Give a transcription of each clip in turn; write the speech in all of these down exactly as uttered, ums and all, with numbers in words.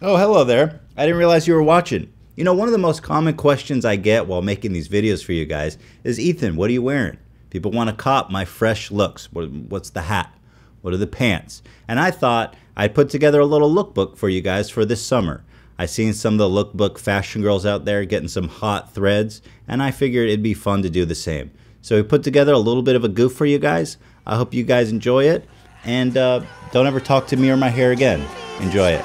Oh, hello there. I didn't realize you were watching. You know, one of the most common questions I get while making these videos for you guys is, Ethan, what are you wearing? People want to cop my fresh looks. What's the hat? What are the pants? And I thought I'd put together a little lookbook for you guys for this summer. I've seen some of the lookbook fashion girls out there getting some hot threads, and I figured it'd be fun to do the same. So we put together a little bit of a goof for you guys. I hope you guys enjoy it, and uh, don't ever talk to me or my hair again. Enjoy it.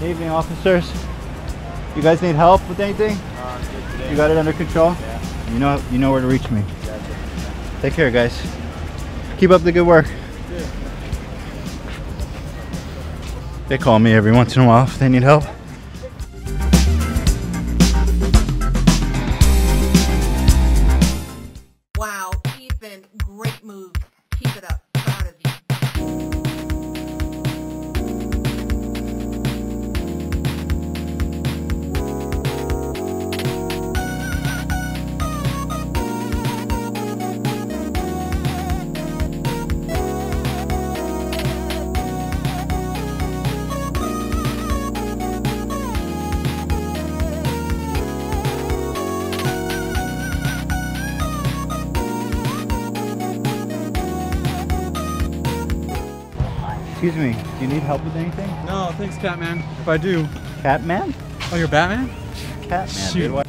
Evening, officers. You guys need help with anything? Uh, good today. You got it under control? Yeah. You know, you know where to reach me. Gotcha. Take care, guys. Keep up the good work. Good. They call me every once in a while if they need help. Wow, Ethan, great move. Keep it up. Proud of you. Excuse me, do you need help with anything? No, thanks, Catman. If I do. Catman? Oh, you're Batman? Catman, dude.